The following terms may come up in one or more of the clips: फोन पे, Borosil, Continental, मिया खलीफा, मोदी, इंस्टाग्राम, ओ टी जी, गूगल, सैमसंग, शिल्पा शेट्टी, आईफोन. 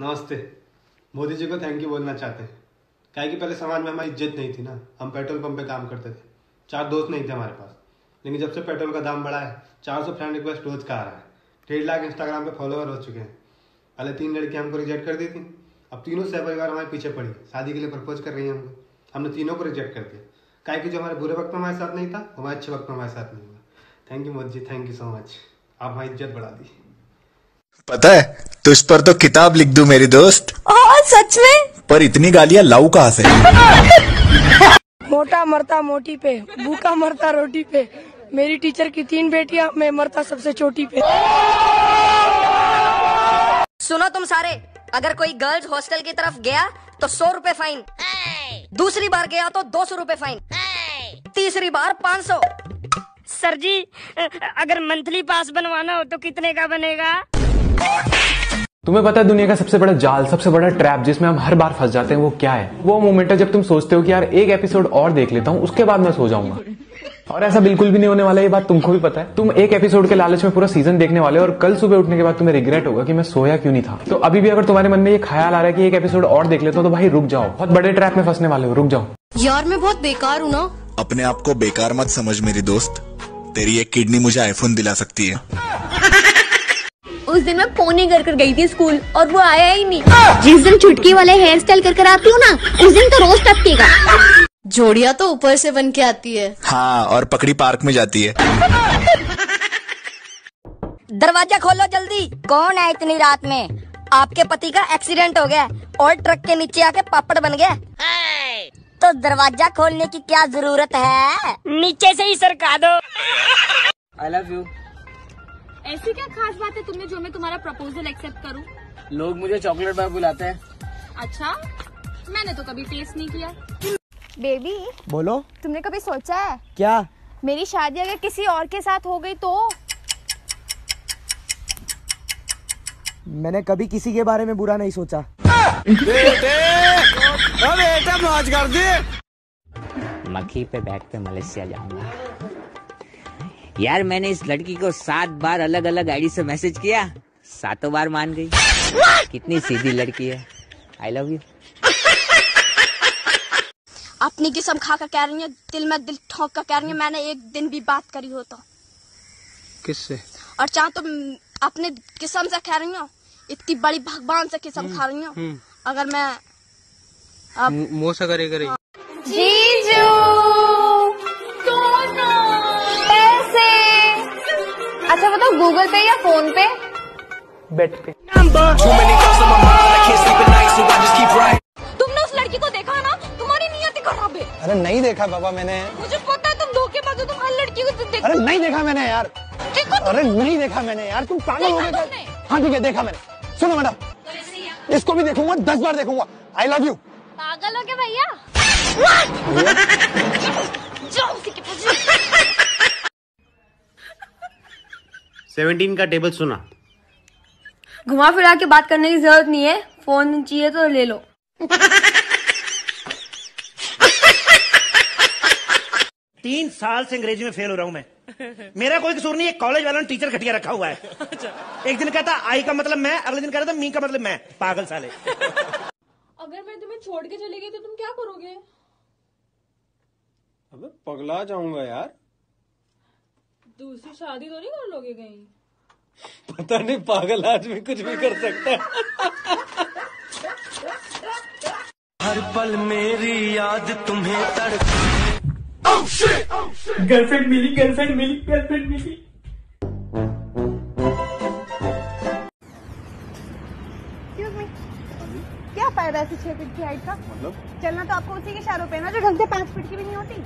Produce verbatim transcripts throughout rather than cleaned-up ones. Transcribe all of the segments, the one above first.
नमस्ते। मोदी जी को thank you बोलना चाहते हैं, क्या कि पहले समाज में हमारी इज्जत नहीं थी ना। हम पेट्रोल पंप पे काम करते थे, चार दोस्त नहीं थे हमारे पास, लेकिन जब से पेट्रोल का दाम बढ़ा है चार सौ फ्रेंड रिक्वेस्ट रोज का आ रहा है, डेढ़ लाख इंस्टाग्राम पे फॉलोवर हो चुके हैं। पहले तीन लड़कियां हमको रिजेक्ट कर दी थी, अब तीनों से परिवार हमारे पीछे पड़ी, शादी के लिए प्रपोज कर रही है हमको। हमने तीनों को रिजेक्ट कर दिया, काहे कि जो हमारे बुरे वक्त में हमारे साथ नहीं था वो हमारे अच्छे वक्त में हमारे साथ नहीं हुआ। Thank you मोदी ji, thank you so much, आप हमारी इज्जत बढ़ा दी। पता है तुझ पर तो किताब लिख दूं मेरी दोस्त। सच में? पर इतनी गालियां लाऊ कहाँ से? मोटा मरता मोटी पे, भूखा मरता रोटी पे, मेरी टीचर की तीन बेटियां, मैं मरता सबसे छोटी पे। सुनो तुम सारे, अगर कोई गर्ल्स हॉस्टल की तरफ गया तो सौ रूपए फाइन, दूसरी बार गया तो दो सौ रूपए फाइन, तीसरी बार पाँच सौ। सर जी अगर मंथली पास बनवाना हो तो कितने का बनेगा? तुम्हें पता है दुनिया का सबसे बड़ा जाल, सबसे बड़ा ट्रैप जिसमें हम हर बार फंस जाते हैं वो क्या है? वो मोमेंट है जब तुम सोचते हो कि यार एक एपिसोड और देख लेता हूँ उसके बाद मैं सो जाऊंगा। और ऐसा बिल्कुल भी नहीं होने वाला, ये बात तुमको भी पता है। तुम एक एपिसोड के लालच में पूरा सीजन देखने वाले हो और कल सुबह उठने के बाद तुम्हें रिग्रेट होगा कि मैं सोया क्यों नहीं था। तो अभी भी अगर तुम्हारे मन में ये ख्याल आ रहा है कि एक एपिसोड और देख लेता हूँ तो भाई रुक जाओ, बहुत बड़े ट्रैप में फंसने वाले हो, रुक जाओ। यार मैं बहुत बेकार हूँ ना। अपने आप को बेकार मत समझ मेरी दोस्त, तेरी एक किडनी मुझे आईफोन दिला सकती है। उस दिन मैं फोन ही कर कर गई थी स्कूल और वो आया ही नहीं। जिस दिन चुटकी वाले हेयर स्टाइल कर कर आती हूँ ना, उस दिन तो रोज टपकेगा। जोड़िया तो ऊपर से बन के आती है। हाँ, और पकड़ी पार्क में जाती है। दरवाजा खोलो जल्दी। कौन है इतनी रात में? आपके पति का एक्सीडेंट हो गया और ट्रक के नीचे आके पापड़ बन गया, तो दरवाजा खोलने की क्या जरूरत है, नीचे से ही सरका दो। I love you. ऐसी क्या खास बात है तुमने जो मैं तुम्हारा प्रपोजल एक्सेप्ट करूं? लोग मुझे चॉकलेट बार बुलाते हैं। अच्छा, मैंने तो कभी टेस्ट नहीं किया। बेबी बोलो, तुमने कभी सोचा है क्या मेरी शादी अगर किसी और के साथ हो गई तो? मैंने कभी किसी के बारे में बुरा नहीं सोचा। बेटे, बेटा मौज कर दे। मक्खी पे बैठ के मलेशिया जाऊंगा। यार मैंने इस लड़की को सात बार अलग अलग आईडी से मैसेज किया, सातों बार मान गई। कितनी सीधी लड़की है। I love you. अपनी किस्म खा कर कह रही है, दिल में दिल ठोक कर कह रही है, मैंने एक दिन भी बात करी हो तो किससे? और चाह तो अपने किस्म से कह रही हूँ, इतनी बड़ी भगवान से किस्म खा रही हूँ। अगर मैं आप... मोसा करे करे अच्छा बताओ, गूगल पे या फोन पे? बेट पे। तुमने उस लड़की को देखा ना, तुम्हारी नियत खराब है। अरे नहीं देखा बाबा मैंने। मुझे पता है तुम धोखेबाज हो, तुम हर लड़की को देखो। अरे नहीं देखा मैंने यार। अरे नहीं देखा मैंने यार, तुम पागल हो गए। हाँ ठीक है देखा मैंने। सुनो मैडम, इसको भी देखूंगा, दस बार देखूंगा। I love you. पागल हो गए भैया। सेवेंटीन का टेबल सुना। घुमा फिरा के बात करने की जरूरत नहीं है, फोन चाहिए तो ले लो। तीन साल से अंग्रेजी में फेल हो रहा हूँ मैं, मेरा कोई कसूर नहीं है, कॉलेज वालों ने टीचर घटिया रखा हुआ है। एक दिन कहता आई का मतलब मैं, अगले दिन कह रहा था मी का मतलब मैं। पागल साले। अगर मैं तुम्हें छोड़ के चली गई तो तुम क्या करोगे? अबे पगला जाऊंगा यार। दूसरी शादी तो नहीं कर लोगे कहीं? पता नहीं, पागल आदमी कुछ भी कर सकता है। हर पल मेरी याद तुम्हें तड़प। oh shit, oh shit. Girlfriend मिली, गर्लफ्रेंड मिली, गर्लफ्रेंड मिली। क्या फायदा ऐसी छह फीट की हाइट का? मतलब चलना तो आपको उसी के इशारों पे ना, जो ढंग से पाँच फीट की भी नहीं होती।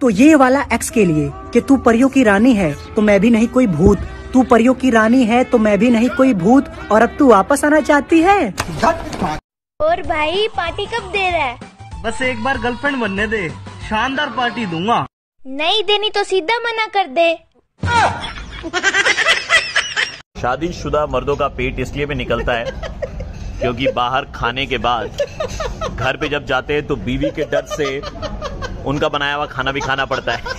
तो ये वाला एक्स के लिए कि तू परियों की रानी है तो मैं भी नहीं कोई भूत, तू परियों की रानी है तो मैं भी नहीं कोई भूत, और अब तू वापस आना चाहती है। और भाई पार्टी कब दे रहा है? बस एक बार गर्लफ्रेंड बनने दे, शानदार पार्टी दूंगा। नहीं देनी तो सीधा मना कर दे। शादीशुदा मर्दों का पेट इसलिए भी निकलता है क्योंकि बाहर खाने के बाद घर पे जब जाते हैं तो बीवी के डर से उनका बनाया हुआ खाना भी खाना पड़ता है।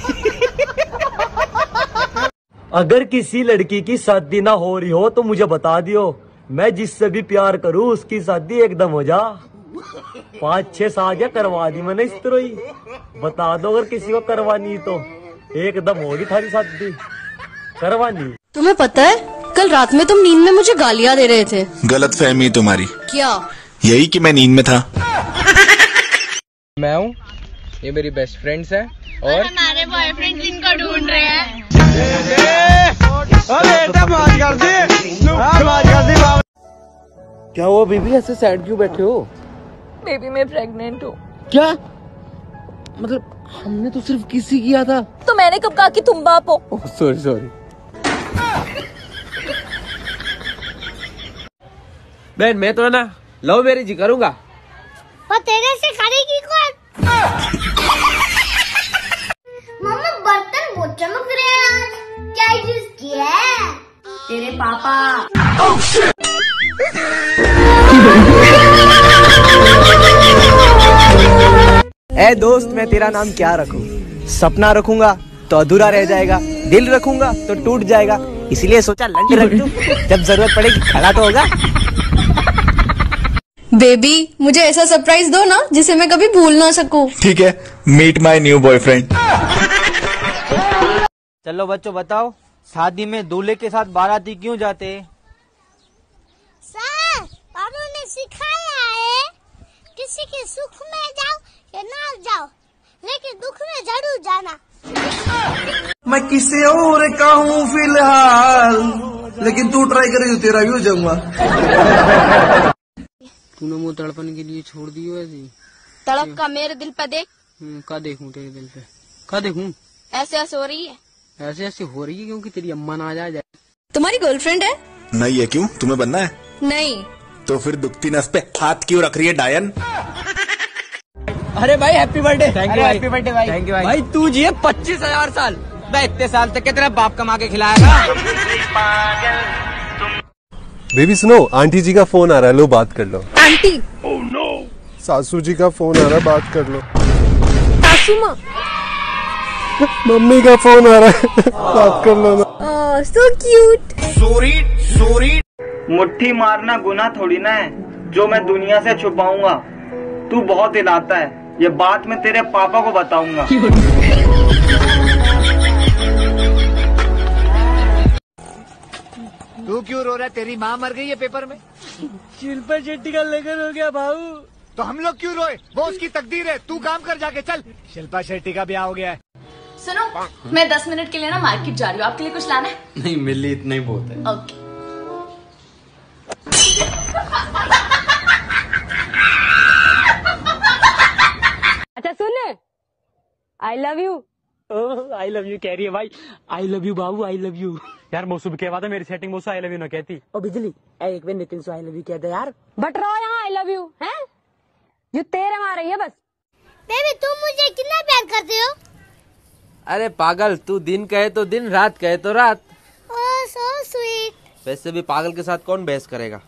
अगर किसी लड़की की शादी ना हो रही हो तो मुझे बता दियो, मैं जिससे भी प्यार करूं उसकी शादी एकदम हो जा। पाँच छह शादियां करवा दी मैंने इस तरह ही। बता दो अगर किसी को करवानी तो एकदम होगी थारी शादी करवानी। तुम्हें पता है कल रात में तुम नींद में मुझे गालियां दे रहे थे। गलत फहमी तुम्हारी। क्या? यही कि मैं नींद में था। मैं हूँ, ये मेरी बेस्ट फ्रेंड्स है और, और हमारे बॉयफ्रेंड जिनको ढूंढ रहे हैं। क्या हुआ बेबी, ऐसे सैड क्यों बैठे हो? बेबी मैं प्रेग्नेंट हूँ। क्या? मतलब हमने तो सिर्फ किसी किया था। तो मैंने कब कहा कि तुम बाप हो? Oh sorry sorry. बहन मैं तो ना लव मैरिज ही करूंगा। पर तेरे से करेगी कौन? मम्मा बर्तन बहुत चमक रहे हैं आज, क्या यूज किया है? तेरे पापा। oh, shit. ए दोस्त मैं तेरा नाम क्या रखूं? सपना रखूंगा तो अधूरा रह जाएगा, दिल रखूंगा तो टूट जाएगा, इसलिए सोचा लंड रख दूं, जब जरूरत पड़ेगी खड़ा तो होगा। बेबी मुझे ऐसा सरप्राइज दो ना जिसे मैं कभी भूल ना सकूं। ठीक है, मीट माय न्यू बॉयफ्रेंड। चलो बच्चों बताओ, शादी में दूल्हे के साथ बाराती क्यों जाते? सर बाबू ने सिखाया है, किसी के सुख में जाओ या ना जाओ लेकिन दुख में जरूर जाना। मैं किसी और का हूँ फिलहाल, लेकिन तू ट्राई करेगी तेरा भी हो जाऊंगा। तूने मुझे तड़पन के लिए छोड़ दी हो ऐसी। तड़प का मेरे दिल पे देख। का देखूं तेरे दिल पे? का देखूं? ऐसे ऐसे हो रही है। ऐसे ऐसे हो रही है क्योंकि तेरी अम्मा ना आ जाए। तुम्हारी गर्लफ्रेंड है? नहीं है। क्यों तुम्हें बनना है? नहीं। तो फिर दुखती नस पे हाथ क्यों रख रही है डायन? अरे भाई happy birthday. Thank you, happy birthday भाई। थैंक यू भाई। भाई तू जिये पच्चीस हजार साल, मैं इतने साल तक के तेरा बाप कमा के खिलाएगा। बेबी सुनो, आंटी जी का फोन आ रहा है, लो बात कर लो। आंटी? Oh no. सासू जी का फोन आ रहा है, बात कर लो। सासू माँ? मम्मी का फोन आ रहा है, बात कर लो। Oh so cute. Sorry sorry. मुट्ठी मारना गुनाह थोड़ी ना है जो मैं दुनिया से छुपाऊंगा। तू बहुत हिलाता है, ये बात मैं तेरे पापा को बताऊंगा। तू क्यों रो रहा है? तेरी माँ मर गई है पेपर में। शिल्पा शेट्टी का लेकर हो गया भाऊ। तो हम लोग क्यों रोए, वो उसकी तकदीर है, तू काम कर जाके। चल शिल्पा शेट्टी का ब्याह हो गया है। सुनो मैं दस मिनट के लिए ना मार्केट जा रही हूँ, आपके लिए कुछ लाना है? नहीं मिली, इतना ही बहुत है। ओके। अच्छा सुन, I love you. I love you कह रही है भाई। आई लव यू बाबू, आई लव यू। यार मौसम के बाद मेरी सेटिंग मौसम आई लव यू ना कहती। ओ बिजली एक बार नितिन सो आई लव यू कहता यार। बट रो यहाँ आई लव यू है, यू तेरे मार रही है बस। बेबी तुम मुझे कितना प्यार करते हो? अरे पागल, तू दिन कहे तो दिन, रात कहे तो रात। Oh so sweet. वैसे भी पागल के साथ कौन बहस करेगा।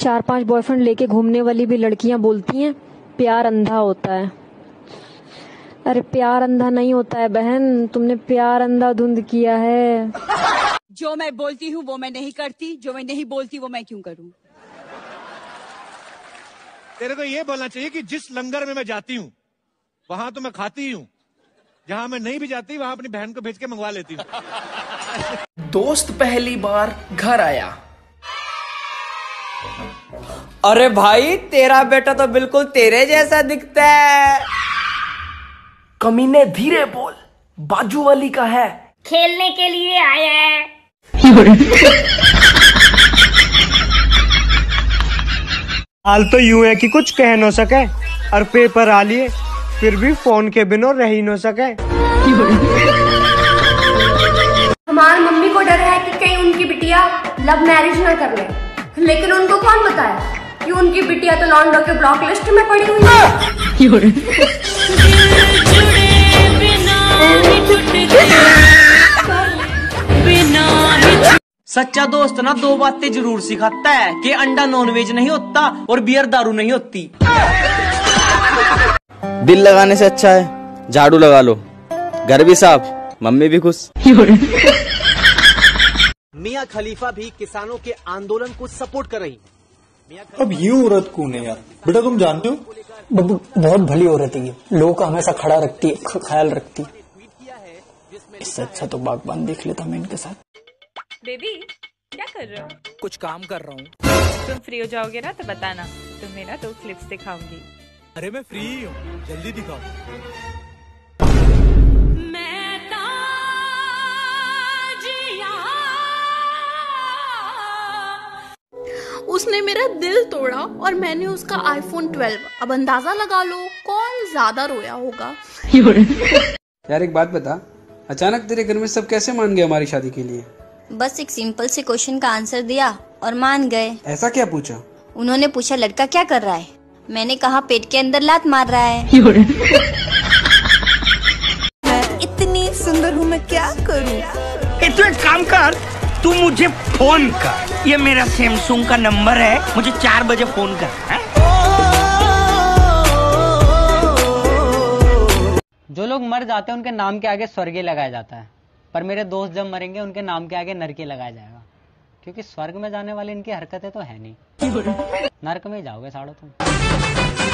चार पांच बॉयफ्रेंड लेके घूमने वाली भी लड़कियां बोलती हैं प्यार अंधा होता है। अरे प्यार अंधा नहीं होता है बहन, तुमने प्यार अंधा धुंध किया है। जो मैं बोलती हूँ वो मैं नहीं करती, जो मैं नहीं बोलती वो मैं क्यों करूँ? तेरे को ये बोलना चाहिए कि जिस लंगर में मैं जाती हूँ वहाँ तो मैं खाती हूँ, जहाँ मैं नहीं भी जाती वहाँ अपनी बहन को भेज के मंगवा लेती हूँ। दोस्त पहली बार घर आया। अरे भाई तेरा बेटा तो बिल्कुल तेरे जैसा दिखता है। कमीने धीरे बोल, बाजू वाली का है। खेलने के लिए आया है। हाल तो यूं है कि कुछ कह न सके और पेपर आ लिए, फिर भी फोन के बिना रह ही न सके। हमारी मम्मी को डर है कि कहीं उनकी बिटिया लव मैरिज न कर ले, लेकिन उनको कौन बताए कि उनकी बिटिया तो लॉन्डो के ब्लॉक लिस्ट में पड़ी हुई है। सच्चा दोस्त ना दो बातें जरूर सिखाता है कि अंडा नॉनवेज नहीं होता और बियर दारू नहीं होती। दिल लगाने से अच्छा है झाड़ू लगा लो, घर भी साफ, मम्मी भी खुश। मिया खलीफा भी किसानों के आंदोलन को सपोर्ट कर रही है। अब ये औरत कौन है यार? बेटा तुम जानते हो? बहुत भली औरत है ये, लोगों का हमेशा खड़ा रखती है, ख्याल रखती है। इससे अच्छा तो बागबान देख लेता मैं इनके साथ। बेबी क्या कर रहे हो? कुछ काम कर रहा हूँ। तुम फ्री हो जाओगे ना तो बताना, तुम्हें ना तो क्लिप्स दिखाऊंगी। अरे मैं फ्री हूँ, जल्दी दिखाओ। उसने मेरा दिल तोड़ा और मैंने उसका आईफोन ट्वेल्व। अब अंदाजा लगा लो कौन ज्यादा रोया होगा। यार एक बात बता, अचानक तेरे घर में सब कैसे मान गए हमारी शादी के लिए? बस एक सिंपल से क्वेश्चन का आंसर दिया और मान गए। ऐसा क्या पूछा? उन्होंने पूछा लड़का क्या कर रहा है, मैंने कहा पेट के अंदर लात मार रहा है। मैं इतनी सुंदर हूँ, मैं क्या करूँ? इतना काम कर, तू मुझे फोन कर, ये मेरा सैमसंग का नंबर है, मुझे चार बजे फोन कर। जो लोग मर जाते हैं उनके नाम के आगे स्वर्गीय लगाया जाता है, पर मेरे दोस्त जब मरेंगे उनके नाम के आगे नरके लगाया जाएगा, क्योंकि स्वर्ग में जाने वाले इनकी हरकतें तो है नहीं, नरक में जाओगे साड़ो तुम।